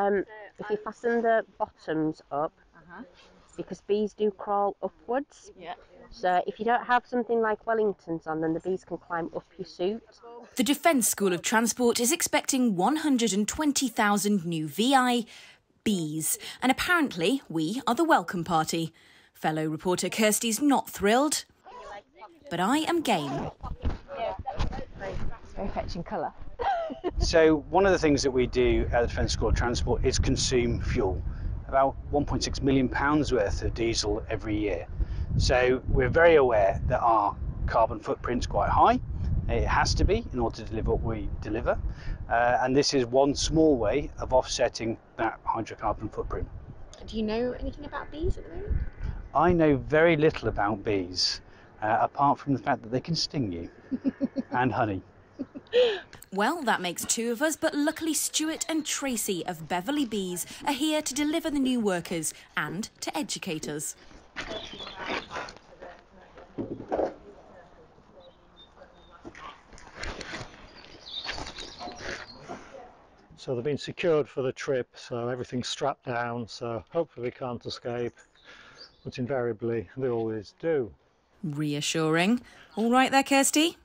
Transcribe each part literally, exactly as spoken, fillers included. Um, if you fasten the bottoms up, uh-huh. because bees do crawl upwards. Yeah. So if you don't have something like Wellingtons on, then the bees can climb up your suit. The Defence School of Transport is expecting one hundred and twenty thousand new V I bees, and apparently we are the welcome party. Fellow reporter Kirsty's not thrilled, but I am game. Very fetching colour. So one of the things that we do at the Defence School of Transport is consume fuel, about one point six million pounds worth of diesel every year. So we're very aware that our carbon footprint's quite high. It has to be in order to deliver what we deliver. Uh, and this is one small way of offsetting that hydrocarbon footprint. Do you know anything about bees at the moment? I know very little about bees, uh, apart from the fact that they can sting you and honey. Well, that makes two of us, but luckily Stuart and Tracey of Beverley Bees are here to deliver the new workers and to educate us. So they've been secured for the trip, so everything's strapped down, so hopefully we can't escape, but invariably they always do. Reassuring. All right there, Kirsty?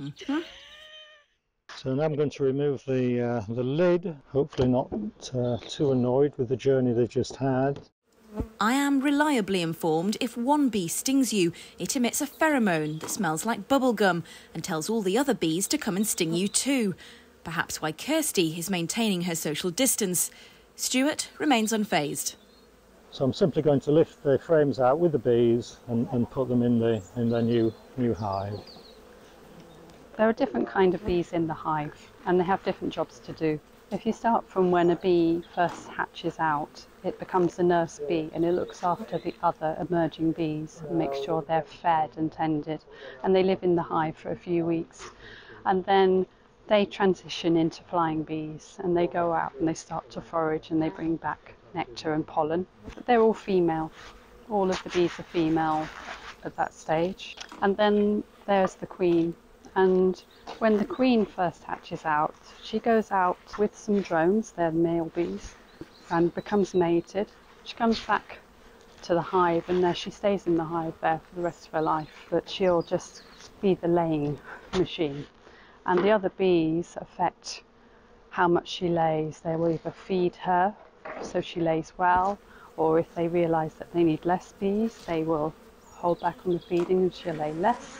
Mm-hmm. So now I'm going to remove the, uh, the lid, hopefully not uh, too annoyed with the journey they just had. I am reliably informed if one bee stings you, it emits a pheromone that smells like bubblegum and tells all the other bees to come and sting you too. Perhaps why Kirsty is maintaining her social distance. Stuart remains unfazed. So I'm simply going to lift the frames out with the bees and, and put them in, the, in their new, new hive. There are different kind of bees in the hive and they have different jobs to do. If you start from when a bee first hatches out, it becomes a nurse bee and it looks after the other emerging bees and makes sure they're fed and tended, and they live in the hive for a few weeks. And then they transition into flying bees and they go out and they start to forage and they bring back nectar and pollen. But they're all female. All of the bees are female at that stage. And then there's the queen. And when the queen first hatches out, she goes out with some drones, they're male bees, and becomes mated. She comes back to the hive and there she stays in the hive there for the rest of her life, but she'll just be the laying machine. And the other bees affect how much she lays. They will either feed her so she lays well, or if they realise that they need less bees, they will hold back on the feeding and she'll lay less.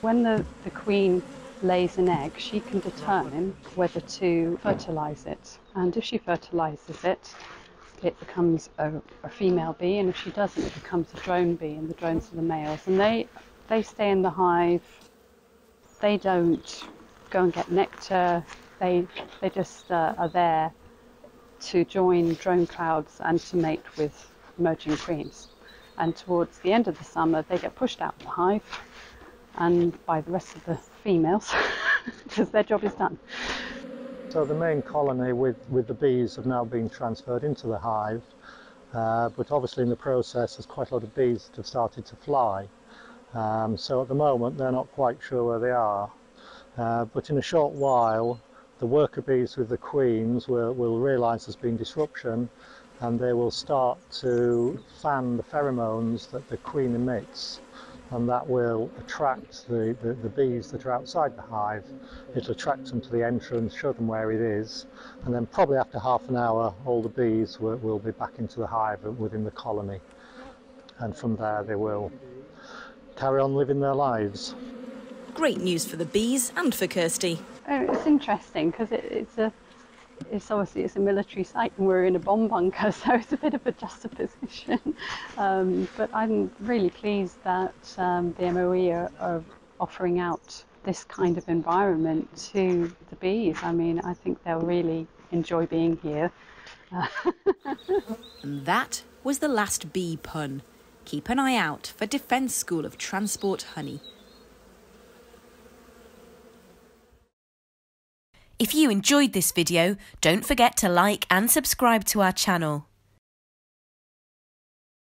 When the, the queen lays an egg, she can determine whether to fertilise it. And if she fertilises it, it becomes a, a female bee, and if she doesn't, it becomes a drone bee, and the drones are the males. And they, they stay in the hive. They don't go and get nectar. They, they just uh, are there to join drone clouds and to mate with emerging queens. And towards the end of the summer, they get pushed out of the hive and by the rest of the females because their job is done. So the main colony with, with the bees have now been transferred into the hive, uh, but obviously in the process there's quite a lot of bees that have started to fly. Um, so at the moment they're not quite sure where they are, uh, but in a short while the worker bees with the queens will, will realise there's been disruption and they will start to fan the pheromones that the queen emits. And that will attract the, the, the bees that are outside the hive. It'll attract them to the entrance, show them where it is, and then probably after half an hour all the bees will, will be back into the hive within the colony. And from there they will carry on living their lives. Great news for the bees and for Kirsty. Oh, it's interesting because it, it's a It's obviously it's a military site and we're in a bomb bunker, so it's a bit of a juxtaposition. Um, but I'm really pleased that um, the M O E are, are offering out this kind of environment to the bees. I mean, I think they'll really enjoy being here. Uh, and that was the last bee pun. Keep an eye out for Defence School of Transport honey. If you enjoyed this video, don't forget to like and subscribe to our channel.